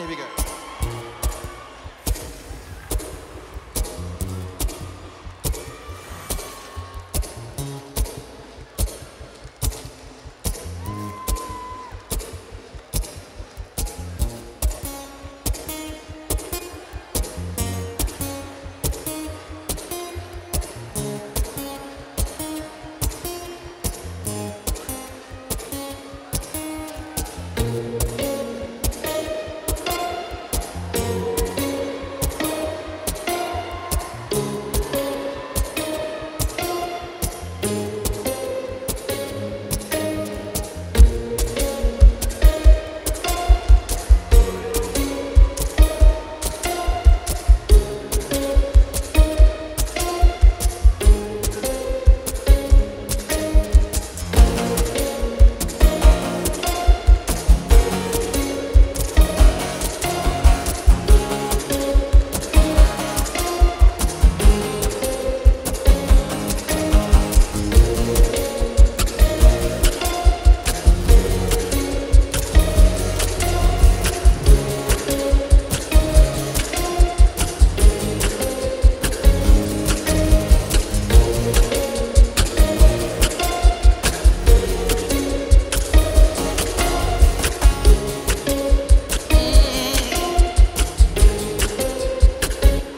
Here we go.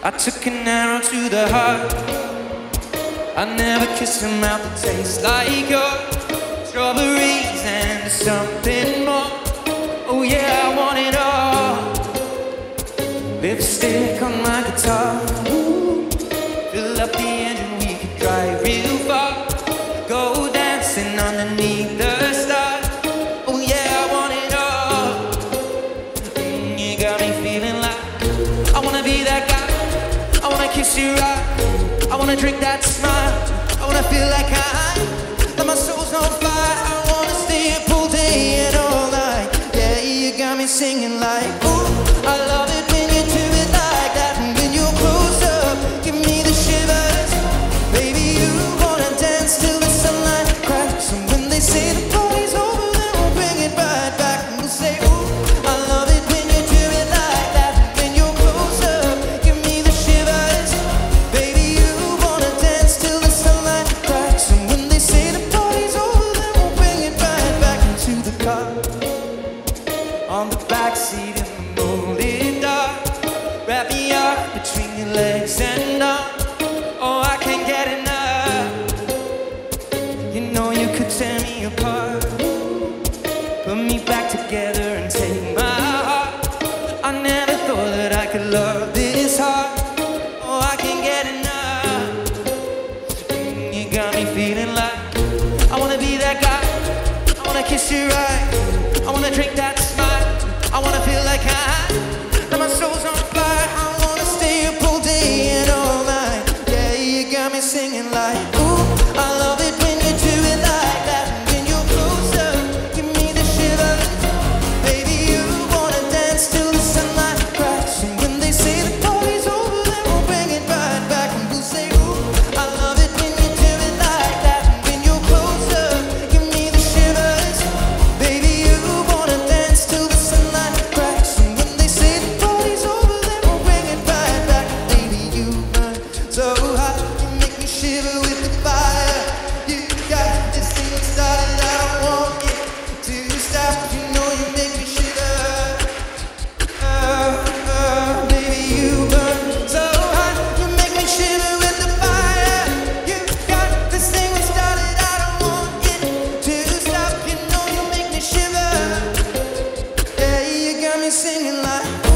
I took an arrow to the heart. I never kissed a mouth that tastes like yours. Strawberries and something more. Oh yeah, I want it all. Lipstick on my guitar. Ooh. Fill up the engine, we could drive real far. Go dancing underneath the stars. Oh yeah, I want it all. You got me feeling like I wanna be that guy. I wanna kiss you right, I wanna drink that smile, I wanna feel like that my soul's on fire. I wanna stay up all day and all night. Yeah, you got me singing like, ooh, I love it when you do it like that. And when you're close up, give me the shivers. Baby, you wanna dance till the sunlight cracks. And when they say the party's over, then we'll bring it right back. And we'll say, ooh, I love it when you do it like that. And when you're close up, give me the on the backseat in the moonlit dark. Wrap me up between your legs and arms. Oh, I can't get enough. You know you could tear me apart. Put me back together and take my heart. I never thought that I could love this hard. Oh, I can't get enough. You got me feeling like I wanna be that guy. I wanna kiss you right, I wanna drink that smile, I wanna feel like now my soul's on fire. I wanna stay up all day and all night. Yeah, you got me singing like, ooh, I love it when you do it like that. And when you're closer, give me the shivers. Baby, you wanna dance till the sunlight cracks. And when they say the party's over, then we'll bring it right back. And we'll say, ooh, I love it when you do it like that. And when you're closer, give me the shivers. Baby, you wanna dance till the sunlight cracks. And when they say the party's over, then we'll bring it right back. Baby, you burn so hot, you make me shiver with the fire. You got this thing started, I don't want it to stop. You know you make me shiver. Baby, you burn so hot, you make me shiver with the fire. You got this thing started, I don't want it to stop. You know you make me shiver. Yeah, you got me singing like.